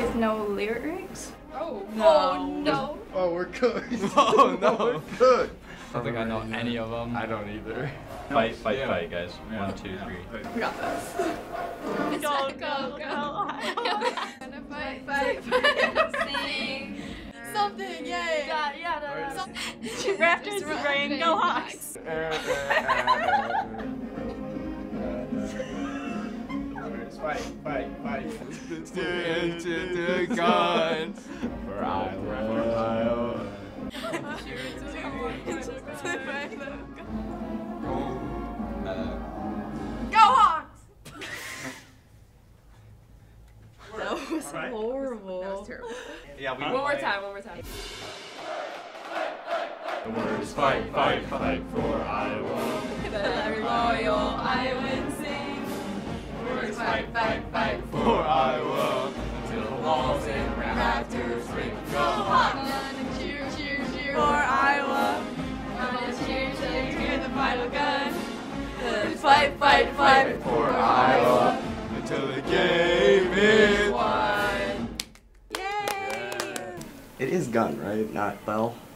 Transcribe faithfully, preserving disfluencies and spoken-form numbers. With no lyrics? Oh, no. Oh, no. Oh, we're cooked. Oh, no. We're cooked. I don't think I know any of them. I don't either. Fight, fight, yeah. fight, guys. Yeah. One, two, three. We got this. Go, go, go. Fight, fight, fight. Sing. Something, yay. Yeah, yeah, no, no. Something. Rafters and rain, go Hawks. Fight, fight, fight. Students to the guns. For Iowa. Go Hawks! That was horrible. That was terrible. Yeah, we one more time, one more time. The word is fight, fight, fight for Iowa. The loyal Iowans sing. The word is fight, fight, fight for Iowa. Till the walls and rafters ring. Go Hawks! Cheer, cheer, cheer for Iowa. Come on, cheer, cheer, cheer the final gun. Fight, fight, fight for Iowa until the game is won. Yay! It is gun, right? Not bell.